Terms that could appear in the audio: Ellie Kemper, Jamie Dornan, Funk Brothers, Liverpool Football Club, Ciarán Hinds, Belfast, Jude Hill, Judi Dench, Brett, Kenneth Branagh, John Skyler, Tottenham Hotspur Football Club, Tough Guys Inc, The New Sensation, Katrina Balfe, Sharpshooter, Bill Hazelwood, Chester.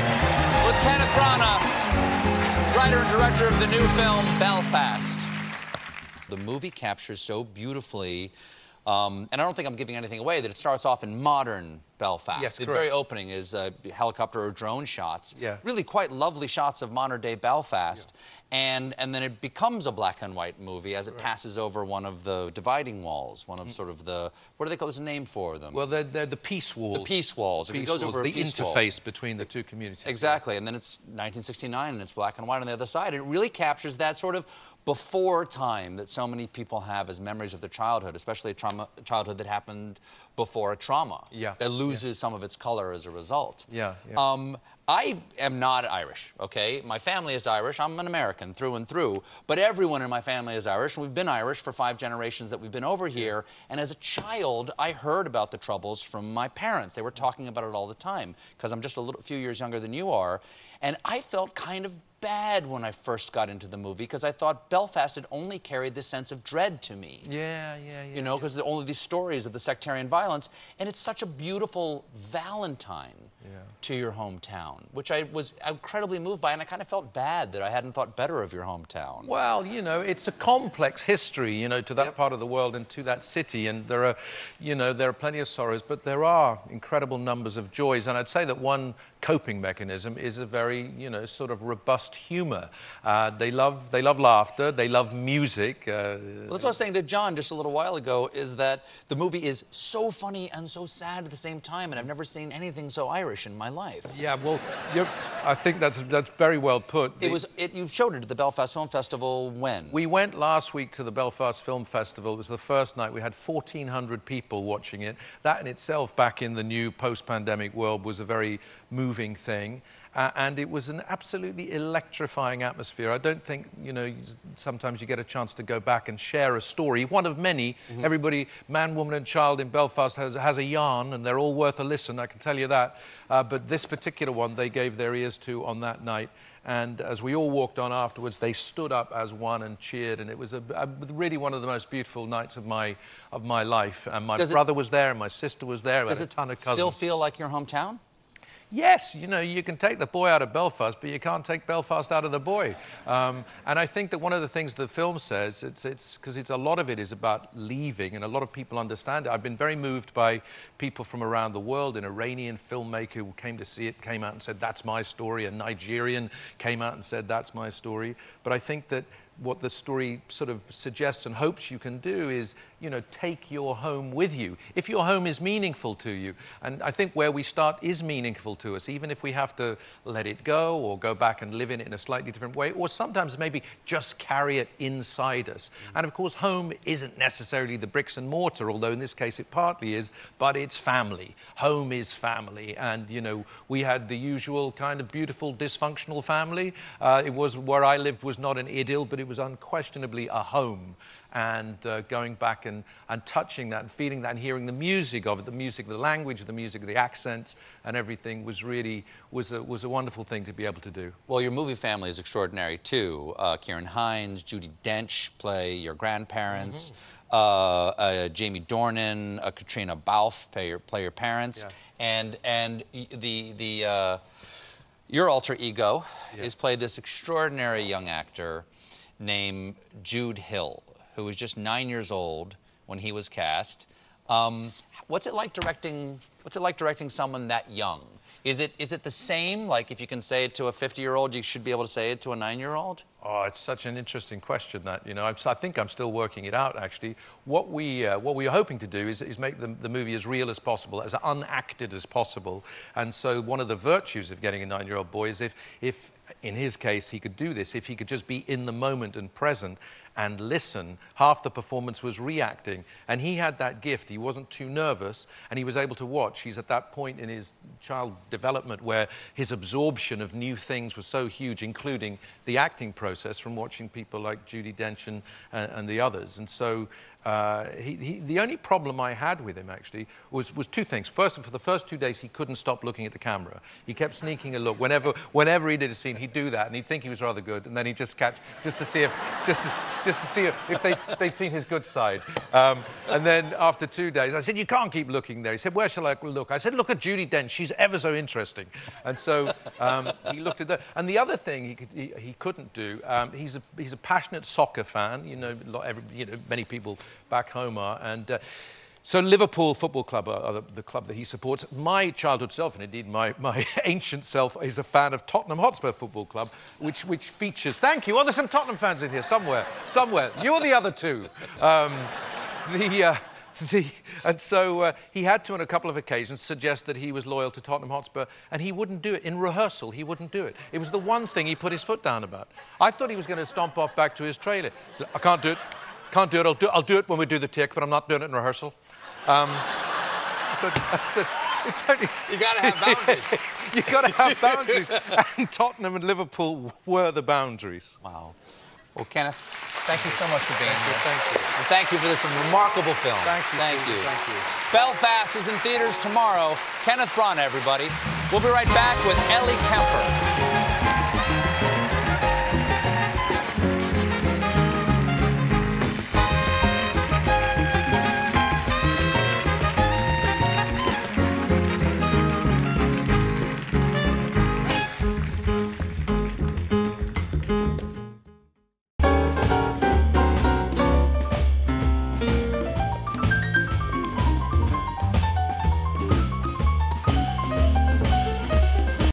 back with Kenneth Branagh, writer and director of the new film, Belfast. The movie captures so beautifully, and I don't think I'm giving anything away, that it starts off in modern Belfast. Yes, correct. The very opening is helicopter or drone shots. Yeah. Really quite lovely shots of modern-day Belfast. Yeah. And then it becomes a black-and-white movie as it passes over one of the dividing walls, one of sort of the... What do they call this name for them? Well, they're the peace walls. The peace walls. Peace walls. Over the interface between the two communities. Exactly. And then it's 1969, and it's black-and-white on the other side. It really captures that sort of before time that so many people have as memories of their childhood, especially a childhood that happened before a trauma. Yeah. Loses some of its color as a result. Yeah, yeah. I am not Irish, okay? My family is Irish. I'm an American through and through, but everyone in my family is Irish, and we've been Irish for 5 generations that we've been over here, and as a child, I heard about the troubles from my parents. They were talking about it all the time, because I'm just a few years younger than you are, and I felt kind of bad when I first got into the movie, because I thought Belfast had only carried this sense of dread to me. Yeah, yeah, yeah. You know, because only these stories of the sectarian violence, and it's such a beautiful Valentine to your hometown, which I was incredibly moved by, and I kind of felt bad that I hadn't thought better of your hometown. Well, you know, it's a complex history, you know, to that part of the world and to that city, and there are, you know, there are plenty of sorrows, but there are incredible numbers of joys, and I'd say that one coping mechanism is a very, you know, sort of robust humour. They love laughter, they love music. Well, that's what I was saying to John just a little while ago, is that the movie is so funny and so sad at the same time, and I've never seen anything so Irish in my life. Yeah, well, I think that's very well put. You showed it at the Belfast Film Festival when? We went last week to the Belfast Film Festival. It was the first night. We had 1,400 people watching it. That in itself, back in the new post-pandemic world, was a very moving thing. And it was an absolutely electrifying atmosphere. I don't think, you know, sometimes you get a chance to go back and share a story, one of many. Everybody, man, woman and child in Belfast has a yarn, and they're all worth a listen, I can tell you that. But this particular one they gave their ears to on that night. And as we all walked on afterwards, they stood up as one and cheered, and it was really one of the most beautiful nights of my life. And my brother was there, and my sister was there, and a ton of cousins. Does it still feel like your hometown? Yes, you know, you can take the boy out of Belfast, but you can't take Belfast out of the boy. And I think that one of the things the film says, because a lot of it is about leaving, and a lot of people understand it. I've been very moved by people from around the world. An Iranian filmmaker who came to see it came out and said, "That's my story." A Nigerian came out and said, "That's my story." But I think that what the story sort of suggests and hopes you can do is, you know, take your home with you, if your home is meaningful to you. And I think where we start is meaningful to us, even if we have to let it go or go back and live in it in a slightly different way, or sometimes maybe just carry it inside us. And of course, home isn't necessarily the bricks and mortar, although in this case it partly is, but it's family. Home is family. And, you know, we had the usual kind of beautiful dysfunctional family. It was, where I lived was not an idyll, but it was unquestionably a home, and going back and touching that and feeling that and hearing the music of it, the music of the language, the music of the accents and everything was really, was a wonderful thing to be able to do. Well, your movie family is extraordinary too. Ciarán Hinds, Judi Dench play your grandparents, Jamie Dornan, Katrina Balfe play your parents, and your alter ego is played this extraordinary young actor named Jude Hill, who was just 9 years old when he was cast. What's it like directing someone that young? Is it the same? Like, if you can say it to a 50-year-old, you should be able to say it to a 9-year-old? Oh, it's such an interesting question that, you know, I think I'm still working it out, actually. What we are hoping to do is make the movie as real as possible, as unacted as possible. And so one of the virtues of getting a 9-year-old boy is if in his case, he could do this, if he could just be in the moment and present and listen. Half the performance was reacting, and he had that gift. He wasn't too nervous, and he was able to watch. He's at that point in his child development where his absorption of new things was so huge, including the acting process from watching people like Judi Dench and the others. And so The only problem I had with him, actually, was two things. First, for the first 2 days, he couldn't stop looking at the camera. He kept sneaking a look. Whenever he did a scene, he'd do that, and he'd think he was rather good, and then he'd just catch, just to see if they'd seen his good side. And then after 2 days, I said, you can't keep looking there. He said, where shall I look? I said, look at Judi Dench. She's ever so interesting. And so he looked at that. And the other thing he couldn't do, he's a passionate soccer fan. You know, many people back home are, and so Liverpool Football Club are the club that he supports. My childhood self, and indeed my ancient self, is a fan of Tottenham Hotspur Football Club, which features... Thank you. Oh, there's some Tottenham fans in here somewhere. You're the other two. And so he had to, on a couple of occasions, suggest that he was loyal to Tottenham Hotspur, and he wouldn't do it. In rehearsal, he wouldn't do it. It was the one thing he put his foot down about. I thought he was going to stomp off back to his trailer. So I can't do it. Can't do it. I'll do it when we do the tick, but I'm not doing it in rehearsal. So it's only... You got to have boundaries. You got to have boundaries. And Tottenham and Liverpool were the boundaries. Wow. Well, Kenneth, thank you so much for being here. Thank you. And thank you for this remarkable film. Thank you. Thank you. Belfast is in theaters tomorrow. Kenneth Branagh, everybody. We'll be right back with Ellie Kemper.